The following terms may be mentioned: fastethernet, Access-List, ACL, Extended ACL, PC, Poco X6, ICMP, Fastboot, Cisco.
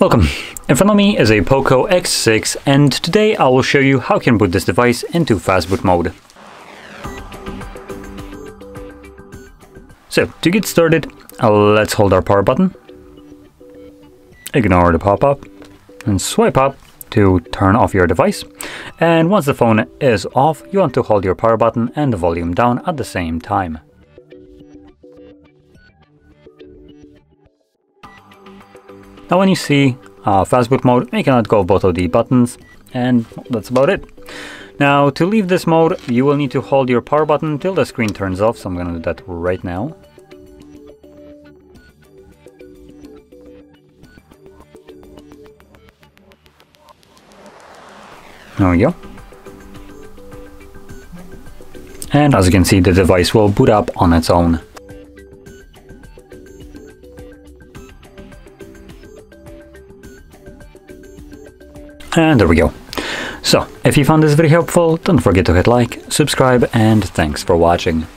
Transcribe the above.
Welcome, in front of me is a Poco X6 and today I will show you how you can boot this device into fastboot mode. So to get started, let's hold our power button, ignore the pop-up and swipe up to turn off your device. And once the phone is off, you want to hold your power button and the volume down at the same time. Now when you see fastboot mode, you cannot go both of the buttons, and that's about it. Now to leave this mode, you will need to hold your power button till the screen turns off, so I'm gonna do that right now. There we go. And as you can see, the device will boot up on its own. And there we go. So, if you found this video helpful, don't forget to hit like, subscribe, and thanks for watching.